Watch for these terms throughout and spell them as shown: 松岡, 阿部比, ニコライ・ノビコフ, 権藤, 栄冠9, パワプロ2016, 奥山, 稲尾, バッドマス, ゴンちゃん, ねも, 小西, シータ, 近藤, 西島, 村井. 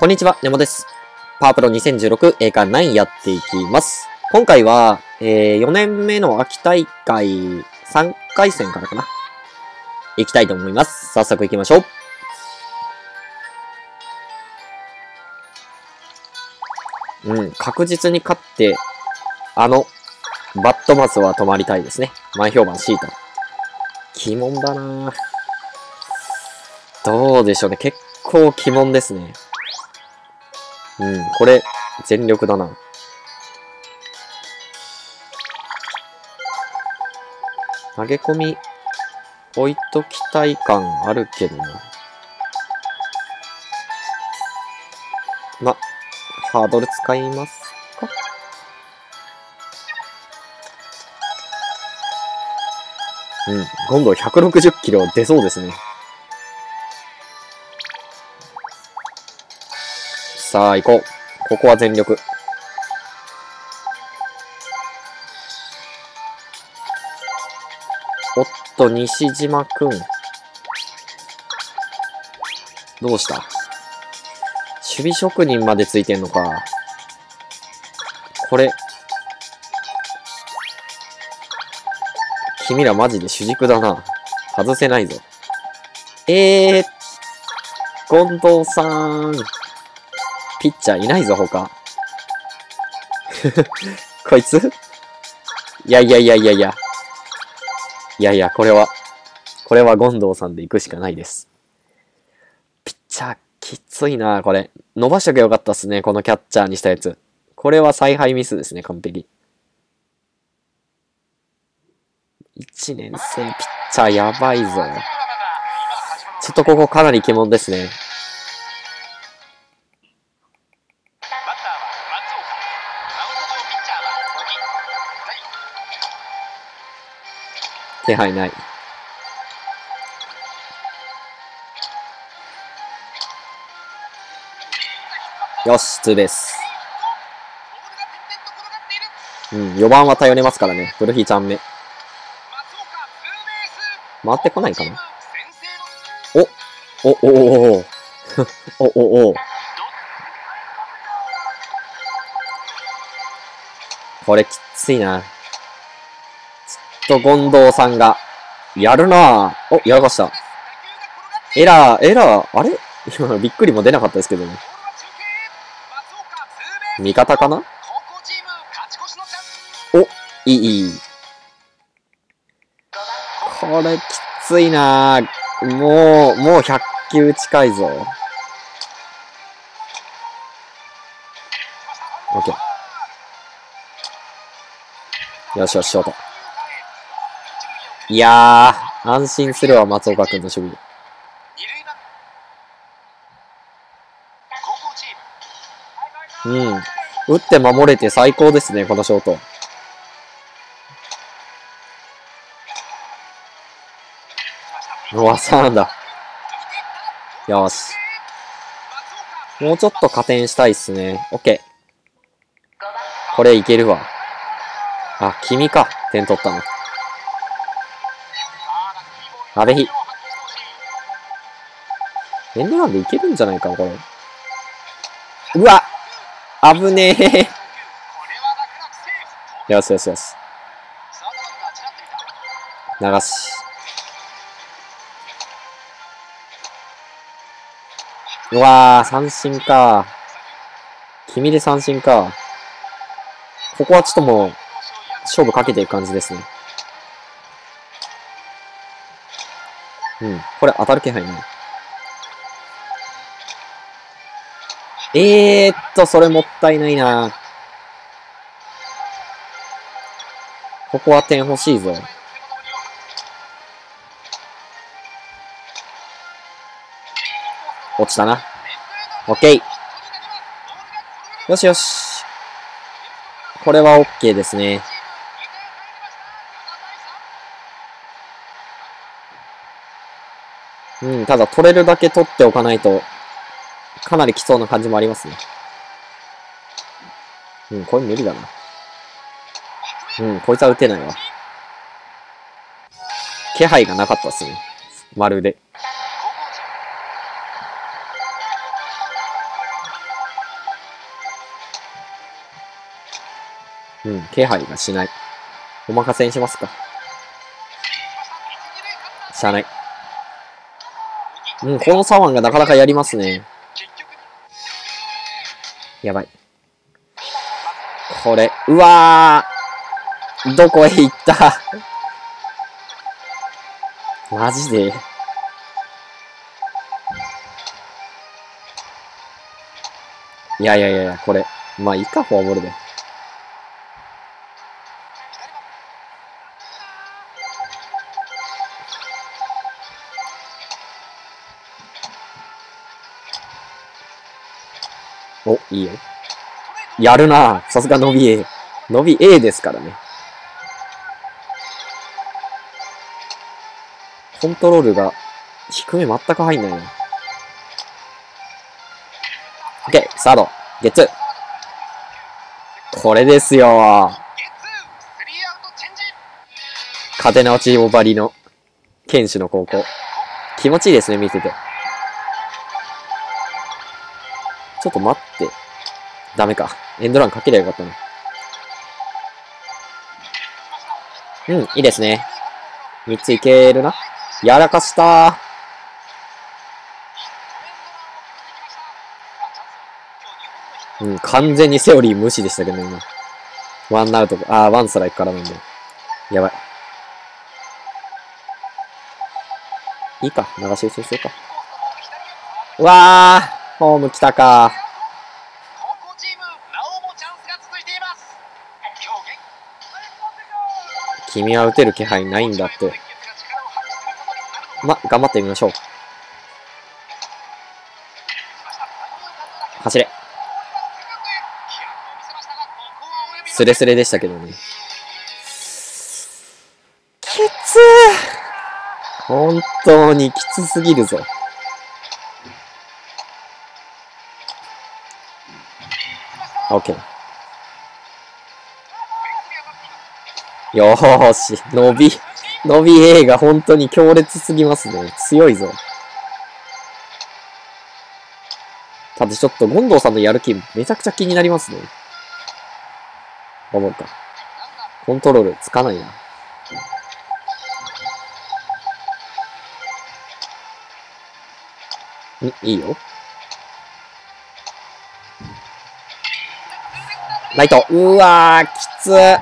こんにちは、ねもです。パワプロ2016栄冠9やっていきます。今回は、4年目の秋大会3回戦からかな。行きたいと思います。早速行きましょう。うん、確実に勝って、バッドマスは止まりたいですね。前評判シータ。鬼門だなぁ。どうでしょうね。結構鬼門ですね。うん、これ、全力だな。投げ込み、置いときたい感あるけどな。ま、ハードル使いますか。うん、今度160キロ出そうですね。さあ、行こう。ここは全力。おっと、西島くん。どうした？守備職人までついてんのか。これ。君らマジで主軸だな。外せないぞ。近藤さん。ピッチャーいないぞ、他。こいつ？いや、これは権藤さんで行くしかないです。ピッチャー、きついな、これ。伸ばしとけばよかったっすね、このキャッチャーにしたやつ。これは采配ミスですね、完璧。1年生、ピッチャー、やばいぞ。ちょっとここかなり鬼門ですね。手配ない。よし、ツーベース。うん、4番は頼れますからね。ブルヒーちゃん目。回ってこないかな。お。これきついな。権藤さんが、やるなぁ。お、やらかした。エラー、あれ今、びっくりも出なかったですけどね。味方かな。お、いい。これ、きついなぁ。もう100球近いぞ。オッケー。よし、ショート。いやー、安心するわ、松岡君の守備。うん。打って守れて最高ですね、このショート。うわ、3安打。よし。もうちょっと加点したいっすね。オッケー。これいけるわ。あ、君か。点取ったの。阿部比。エンドランでいけるんじゃないかな、これ。うわ！危ねえ。よし。流し。うわー、三振か。君で三振か。ここはちょっともう、勝負かけていく感じですね。うん。これ当たる気配ない。それもったいないな。ここは点欲しいぞ。落ちたな。オッケー。よし。これはオッケーですね。うん、ただ取れるだけ取っておかないと、かなりきそうな感じもありますね。うん、これ無理だな。うん、こいつは打てないわ。気配がなかったっすね。まるで。うん、気配がしない。お任せにしますか。しゃあない。うん、この左腕がなかなかやりますね。やばい。これ、うわー、どこへ行ったマジで。いやいやいや、これ。まあ、いいか、フォアボールで。お、いいよ。やるなぁ。さすが伸び A。伸び A ですからね。コントロールが低め全く入んないな。OK、サード、ゲッツー。これですよー。勝て直しおばりの堅守の高校。気持ちいいですね、見てて。ちょっと待って。ダメか。エンドランかけりゃよかったな。うん、いいですね。3ついけるな。やらかしたー。うん、完全にセオリー無視でしたけどね、今。ワンアウト、ワンストライクからなんで。やばい。いいか、流し打ちにするか。うわー、ホーム来たかー。君は打てる気配ないんだって。ま、頑張ってみましょう。走れ。スレスレでしたけどね。きつー。本当にきつすぎるぞ。OK。よーし、伸び A が本当に強烈すぎますね。強いぞ。ただちょっと、権藤さんのやる気、めちゃくちゃ気になりますね。思うか。コントロールつかないな。ん、いいよ。ライト。うわー、きつー。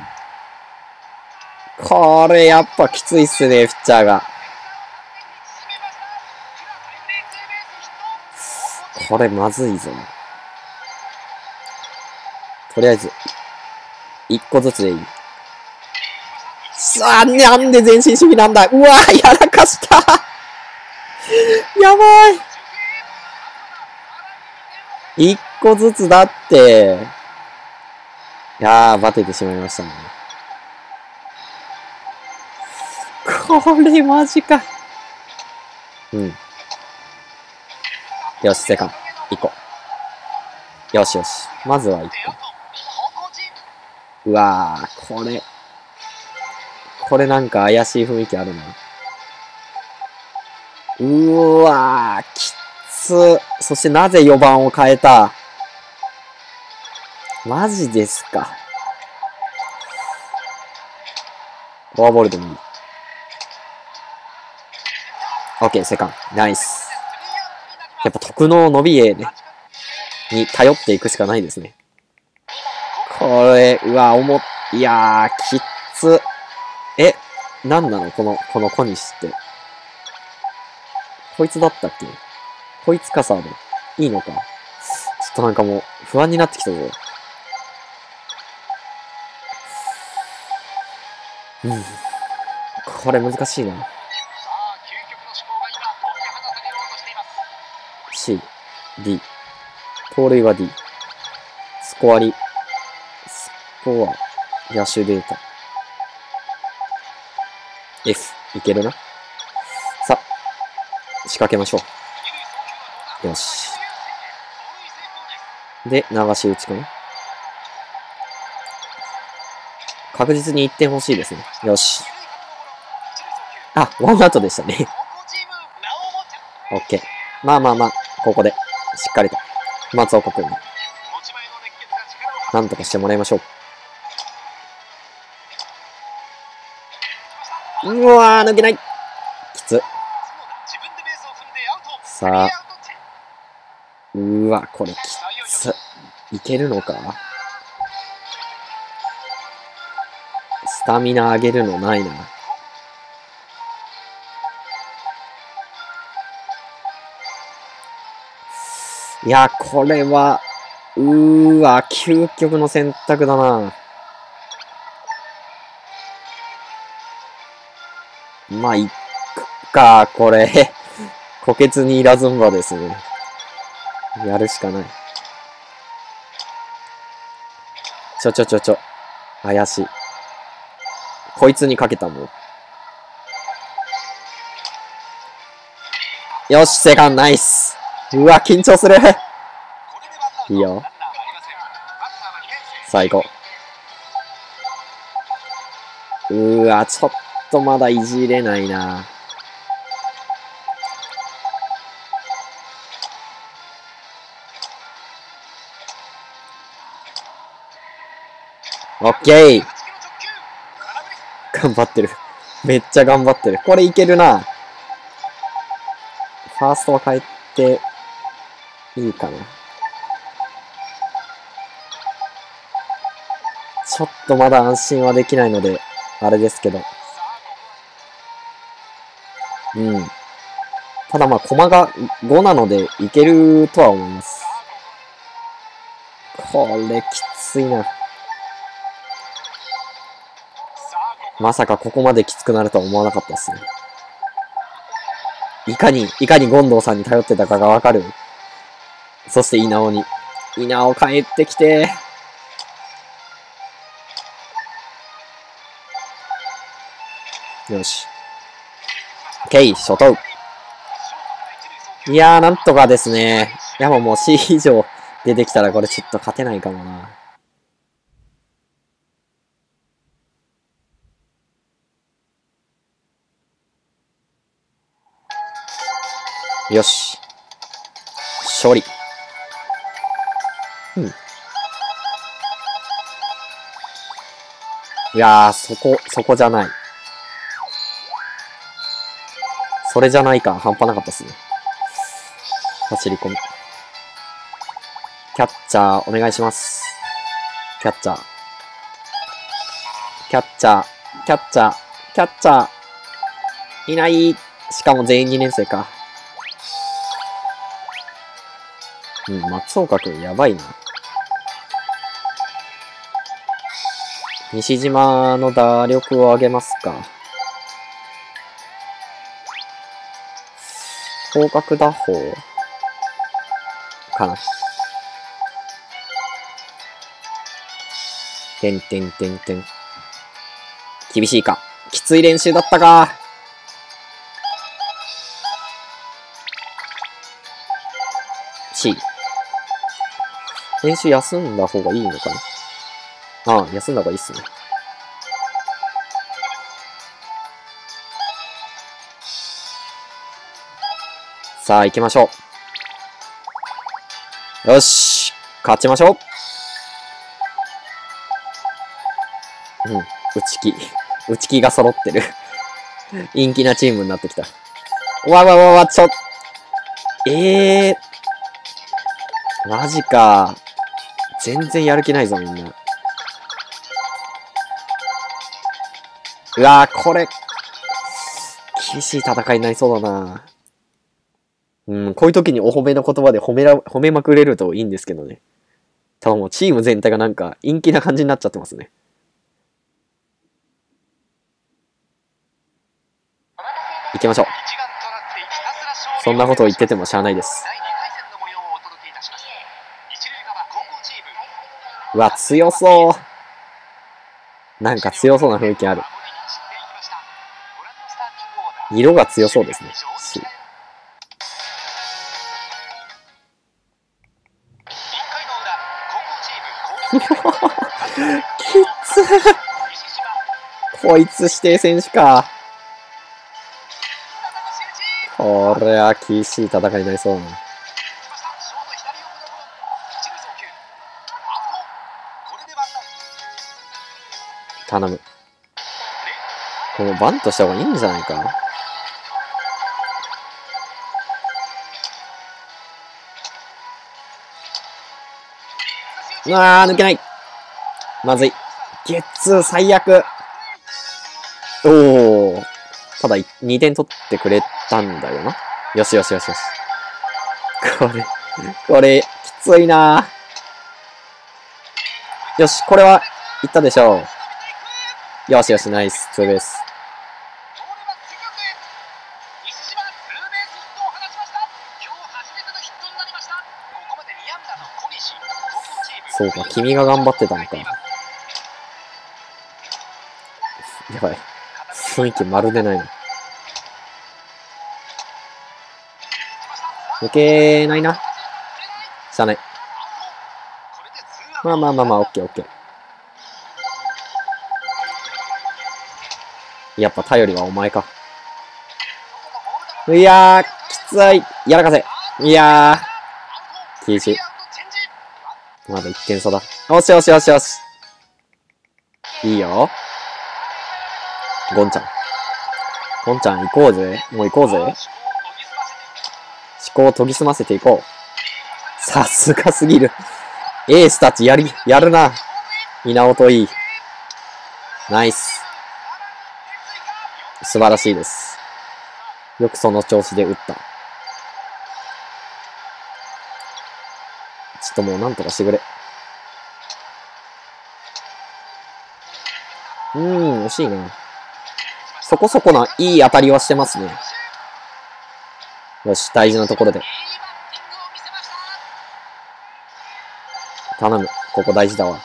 これやっぱきついっすね、ピッチャーが。これまずいぞ。とりあえず、一個ずつでいい。さあ、なんで前進守備なんだ。うわー、やらかしたやばい。一個ずつだって。いやー、バテてしまいましたね。これマジか。うん。よし、セカンド。1個。よしよし。まずは1個。うわぁ、これ。これなんか怪しい雰囲気あるな。うわぁ、きつ。そしてなぜ4番を変えた？マジですか。フォアボールでもいい。オッケー、セカンド。ナイス。やっぱ特能伸び A ね。に頼っていくしかないですね。これ、うわ、いやー、きっつ。え、なんなのこの小西って。こいつだったっけ？こいつかさ、いいのか。ちょっとなんかもう、不安になってきたぞ。うん。これ難しいな。C、D。盗塁は D。スコア、野手データ。F、いけるな。さ、仕掛けましょう。よし。で、流し打ちかな。確実に1点欲しいですね。よし。あ、ワンアウトでしたね。OK。まあまあまあ、ここで、しっかりと、松岡君に、なんとかしてもらいましょう。うわー、抜けない。きつ。さあ。うわ、これきつ。いけるのか？スタミナ上げるのないな。いや、これは、うわ、究極の選択だな。まあ、いっか、これ。虎穴にいらずんばですね。やるしかない。ちょ。怪しい。こいつにかけたもん。よし、セカンドナイス。うわ、緊張する。いいよ。最後。うわ、ちょっとまだいじれないな。オッケー。頑張ってる。めっちゃ頑張ってる。これいけるな。ファーストは変えていいかな。ちょっとまだ安心はできないので、あれですけど。うん。ただまあ、駒が5なのでいけるとは思います。これきついな。まさかここまできつくなるとは思わなかったですね。いかに権藤さんに頼ってたかがわかる。そして稲尾に。稲尾帰ってきて。よし。OK、初投。いやー、なんとかですね。いや、もう C 以上出てきたらこれちょっと勝てないかもな。よし。勝利。うん。いやー、そこじゃない。それじゃないか、半端なかったっすね。走り込み。キャッチャー、お願いします。キャッチャー。いない。しかも全員2年生か。うん、松岡君やばいな。西島の打力を上げますか。広角打法かな。。厳しいか。きつい練習だったか。C。練習休んだ方がいいのかな。ああ、休んだ方がいいっすね。さあ、行きましょう。よし、勝ちましょう。うん、打ち気が揃ってる。陰気なチームになってきた。わ、ちょっ。マジか。全然やる気ないぞ、みんな。うわー、これ、厳しい戦いになりそうだな。うん、こういう時にお褒めの言葉で褒めまくれるといいんですけどね。ただもうチーム全体がなんか陰気な感じになっちゃってますね。行きましょう。そんなことを言っててもしゃあないです。うわ、強そう。なんか強そうな雰囲気ある。色が強そうですね。きつい。こいつ指定選手か。これは厳しい戦いになりそうだな。頼む。もうバントした方がいいんじゃないか。うわー、抜けない。まずい。ゲッツー最悪。おー。ただ、2点取ってくれたんだよな。よしよしよしよし。これ、きついなー。よし、これは、いったでしょう。よしよし、ナイス、ツーベース。そうか、君が頑張ってたのか。やばい。雰囲気まるでないな。抜けないな。しゃあない。まあまあまあまあ、オッケーオッケー。やっぱ頼りはお前か。いやー、きつい。やらかせ。いやー、厳しい。まだ1点差だ。よしよしよしよし。いいよ。ゴンちゃん。ゴンちゃん行こうぜ。もう行こうぜ。思考を研ぎ澄ませていこう。さすがすぎる。エースたちやるな。稲尾といい。ナイス。素晴らしいです。よくその調子で打った。ちょっともうなんとかしてくれ。惜しいな。そこそこないい当たりはしてますね。よし、大事なところで。頼む、ここ大事だわ。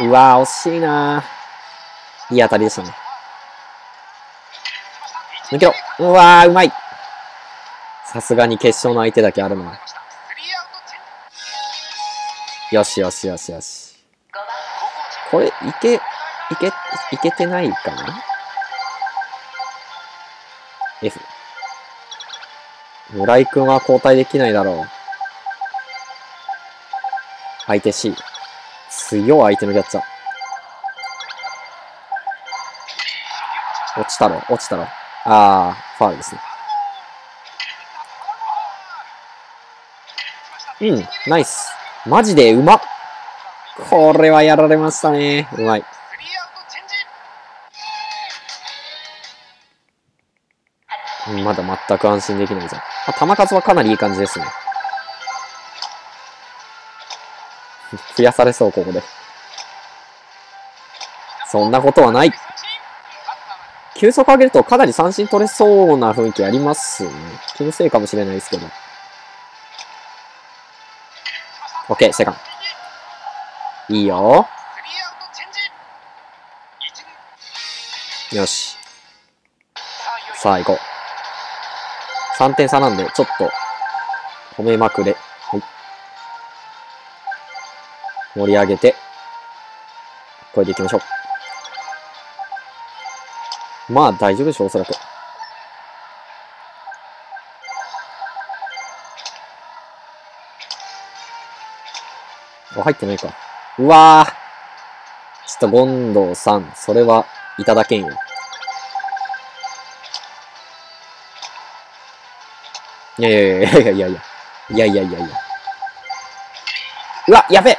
うわー、惜しいなー。いい当たりでしたね。抜けろ。うわー、うまい。さすがに決勝の相手だけあるな。よしよしよしよし。これ、いけてないかな ?F。村井くんは交代できないだろう。相手 C。強い相手のキャッチャー。落ちたろ。ファウルですね。ナイス。マジでうまっ。これはやられましたね。うまい。まだ全く安心できないじゃん。球数はかなりいい感じですね。増やされそう、ここで。そんなことはない。球速上げるとかなり三振取れそうな雰囲気ありますね。気のせいかもしれないですけど。OK、セカンド。いいよ。よし。さあ、行こう。3点差なんで、ちょっと、褒めまくれ。はい。盛り上げて、これで行きましょう。まあ、大丈夫でしょう、おそらく。入ってないか。うわー。ちょっと権藤さん、それはいただけんよ。いや。うわ、やべえ。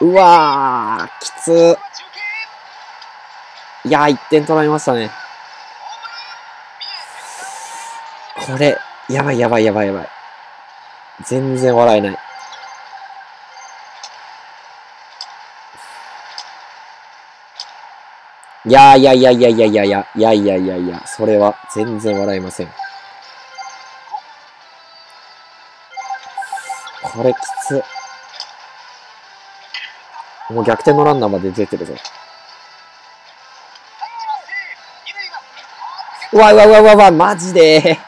うわー、きつー。いやー、1点取られましたね。これ、やばい。全然笑えない。いや、それは全然笑えません。これきつ。もう逆転のランナーまで出てるぞ。うわ、マジで。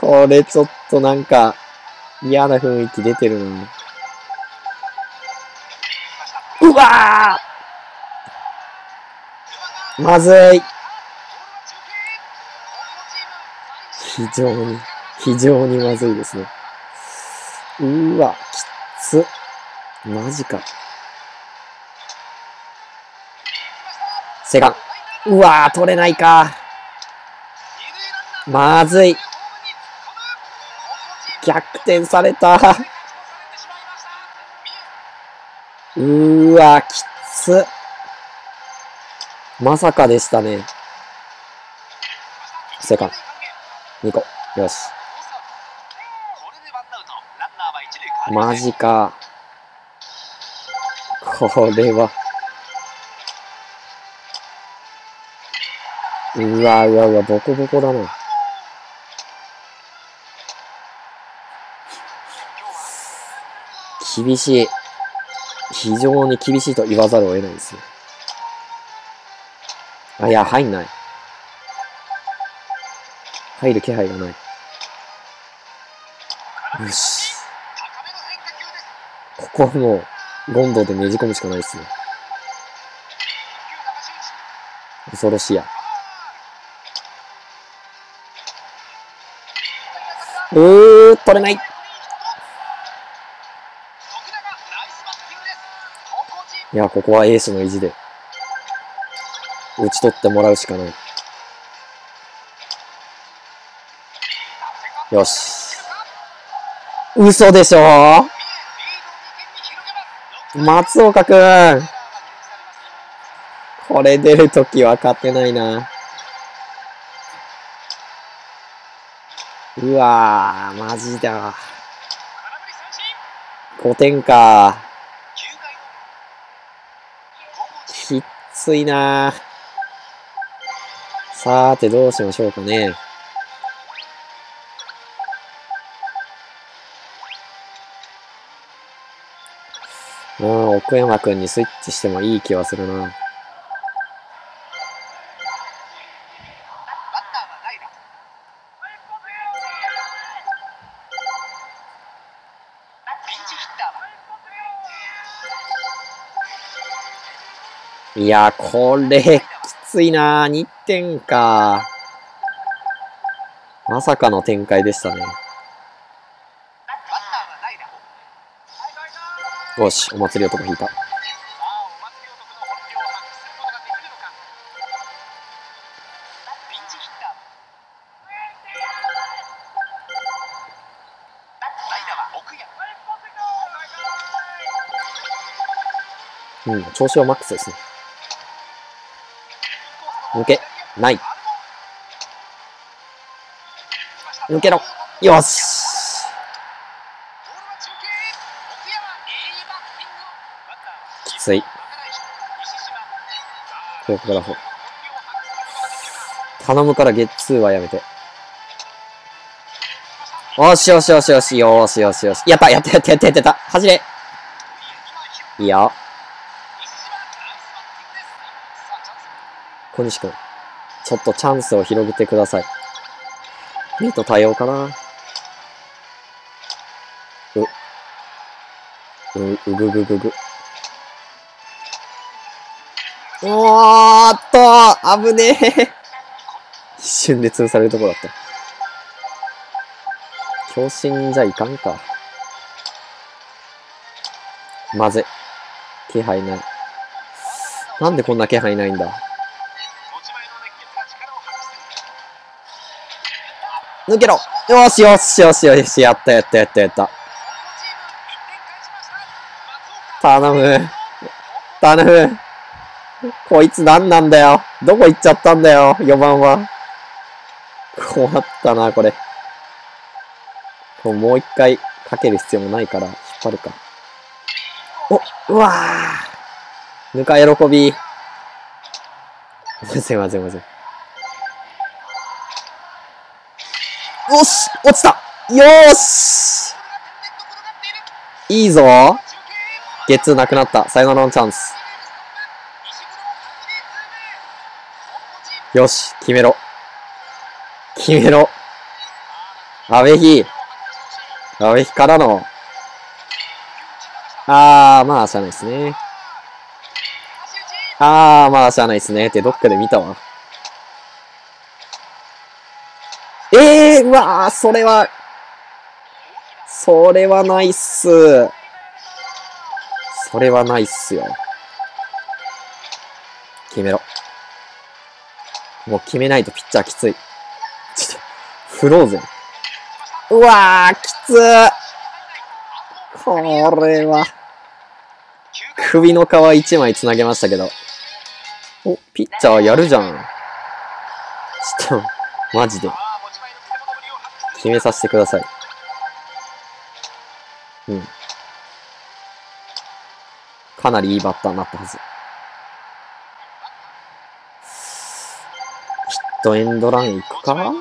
これちょっとなんか嫌な雰囲気出てるな。うわー、まずい。非常にまずいですね。うわ、きつ。マジか。セカン。うわー、取れないか。まずい。逆転された。うわ、きつ。まさかでしたね。セカン。2個。よし。マジか。これは。うわうわうわ、ボコボコだな。厳しい。非常に厳しいと言わざるを得ないですね。あ、いや、入んない。入る気配がない。よし。ここはもう、ゴンドウでねじ込むしかないですね。恐ろしいや。取れない。いや、ここはエースの意地で、打ち取ってもらうしかない。よし。嘘でしょ？松岡くん。これ出るときは勝てないな。うわぁ、マジだ。5点か。きついな。さーて、どうしましょうかね。もう奥山くんにスイッチしてもいい気はするな。いや、これ、きついな。2点か。まさかの展開でしたね。よし、お祭り男引いた。うん、調子はマックスですね。抜け、ない。抜けろ。よし。きつい。ここからほう。頼むからゲッツーはやめて。よしよしよしよしよしよしよし。やったやったやったやったやった。走れ。いいよ。小西くん。ちょっとチャンスを広げてください。ミート対応かな。うぐぐぐぐ。おーっと、危ねえ。一瞬で潰されるとこだった。強振じゃいかんか。まずい。気配ない。なんでこんな気配ないんだ。抜けろ。よしよしよしよし。やったやったやったやった。頼む。頼む。こいつ何なんだよ。どこ行っちゃったんだよ、4番は。困ったな、これ。もう一回かける必要もないから、引っ張るか。お、うわぁ。ぬか喜び。まずい。よし、落ちた。よーし。いいぞ。ゲッツーなくなった。サヨナラのチャンス。よし、決めろ。決めろ。阿部比からの。まあ、しゃあないっすね。ってどっかで見たわ。うわー、それは、それはないっす。それはないっすよ。決めろ。もう決めないとピッチャーきつい。ちょっと、フローゼン。うわー、きつー。これは。首の皮一枚つなげましたけど。お、ピッチャーやるじゃん。ちょっと、マジで。決めさせてください。うん。かなりいいバッターになったはず。ヒットエンドラン行くか？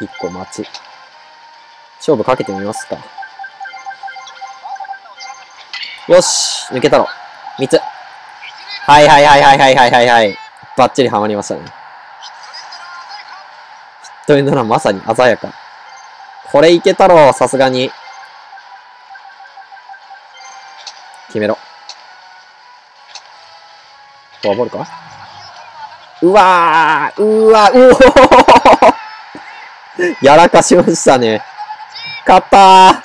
一個待ち。勝負かけてみますか。よし！抜けたろ。3つ。はいはいはいはいはいはいはいはい。バッチリハマりましたね。ヒットエンドランまさに鮮やか。これいけたろ、さすがに。決めろ。フォアボールか？うわー、うわー、うおーやらかしましたね。勝った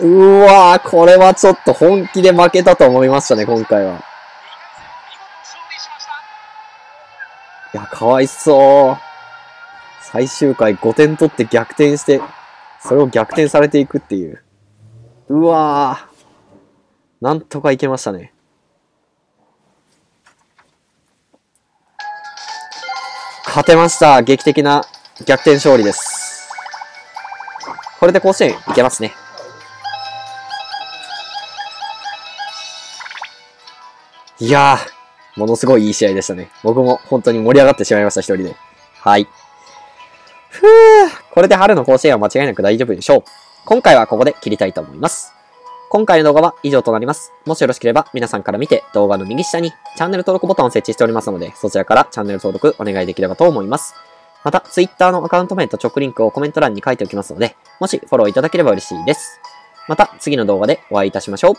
ー。うわー、これはちょっと本気で負けたと思いましたね、今回は。いや、かわいそう。最終回5点取って逆転して、それを逆転されていくっていう。うわー。なんとかいけましたね。勝てました。劇的な逆転勝利です。これで甲子園いけますね。いやー、ものすごいいい試合でしたね。僕も本当に盛り上がってしまいました、一人で。はい。ふぅ、これで春の甲子園は間違いなく大丈夫でしょう。今回はここで切りたいと思います。今回の動画は以上となります。もしよろしければ皆さんから見て動画の右下にチャンネル登録ボタンを設置しておりますので、そちらからチャンネル登録お願いできればと思います。また Twitter のアカウント名と直リンクをコメント欄に書いておきますので、もしフォローいただければ嬉しいです。また次の動画でお会いいたしましょう。